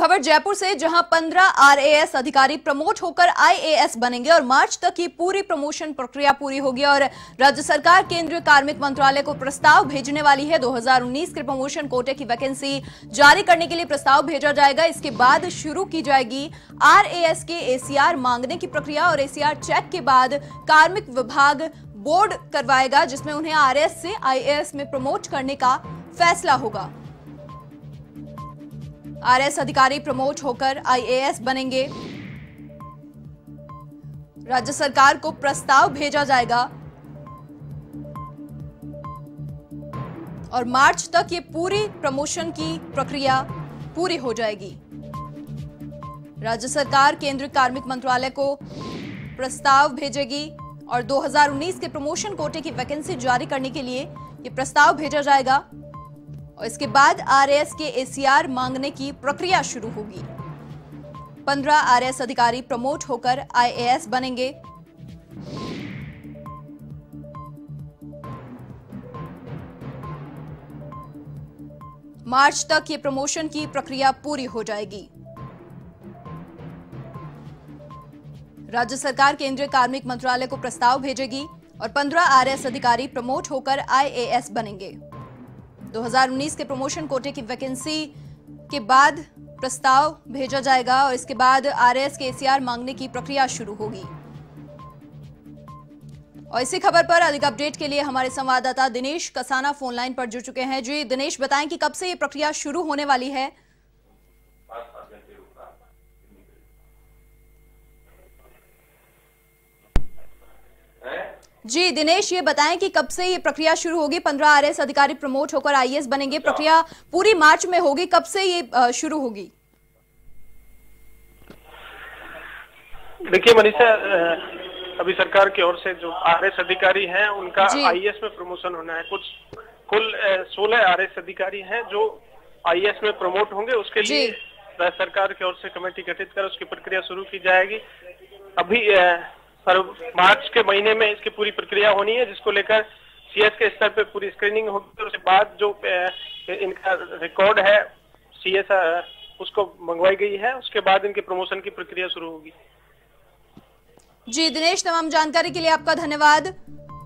खबर जयपुर से, जहां 15 RAS अधिकारी प्रमोट होकर IAS बनेंगे और मार्च तक की पूरी प्रमोशन प्रक्रिया पूरी होगी। और राज्य सरकार केंद्रीय कार्मिक मंत्रालय को प्रस्ताव भेजने वाली है। 2019 के प्रमोशन कोटे की वैकेंसी जारी करने के लिए प्रस्ताव भेजा जाएगा। इसके बाद शुरू की जाएगी RAS के ACR मांगने की प्रक्रिया और ACR चेक के बाद कार्मिक विभाग बोर्ड करवाएगा, जिसमें उन्हें RAS से IAS में प्रमोट करने का फैसला होगा। RAS अधिकारी प्रमोट होकर IAS बनेंगे। राज्य सरकार को प्रस्ताव भेजा जाएगा और मार्च तक ये पूरी प्रमोशन की प्रक्रिया पूरी हो जाएगी। राज्य सरकार केंद्रीय कार्मिक मंत्रालय को प्रस्ताव भेजेगी और 2019 के प्रमोशन कोटे की वैकेंसी जारी करने के लिए ये प्रस्ताव भेजा जाएगा और इसके बाद RAS के ACR मांगने की प्रक्रिया शुरू होगी। 15 RAS अधिकारी प्रमोट होकर IAS बनेंगे। मार्च तक ये प्रमोशन की प्रक्रिया पूरी हो जाएगी। राज्य सरकार केंद्रीय कार्मिक मंत्रालय को प्रस्ताव भेजेगी और 15 RAS अधिकारी प्रमोट होकर IAS बनेंगे। 2019 के प्रमोशन कोटे की वैकेंसी के बाद प्रस्ताव भेजा जाएगा और इसके बाद RAS के ACR मांगने की प्रक्रिया शुरू होगी। और इसी खबर पर अधिक अपडेट के लिए हमारे संवाददाता दिनेश कसाना फोन लाइन पर जुड़ चुके हैं। जी दिनेश, बताएं कि कब से ये प्रक्रिया शुरू होने वाली है। जी दिनेश, ये बताएं कि कब से ये प्रक्रिया शुरू होगी। 15 RAS अधिकारी प्रमोट होकर IAS बनेंगे, प्रक्रिया पूरी मार्च में होगी, कब से ये शुरू होगी? देखिए मनीषा, अभी सरकार की ओर से जो RAS अधिकारी हैं उनका IAS में प्रमोशन होना है। कुछ कुल 16 RAS अधिकारी हैं जो IAS में प्रमोट होंगे। उसके लिए राज्य सरकार की ओर से कमेटी गठित कर उसकी प्रक्रिया शुरू की जाएगी। अभी मार्च के महीने में इसकी पूरी प्रक्रिया होनी है, जिसको लेकर CS के स्तर पे पूरी स्क्रीनिंग होगी। उसके बाद जो इनका रिकॉर्ड है CS उसको मंगवाई गई है, उसके बाद इनके प्रमोशन की प्रक्रिया शुरू होगी। जी दिनेश, तमाम जानकारी के लिए आपका धन्यवाद।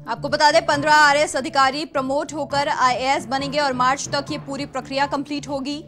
आपको बता दें 15 RAS अधिकारी प्रमोट होकर IAS बनेंगे और मार्च तक ये पूरी प्रक्रिया कंप्लीट होगी।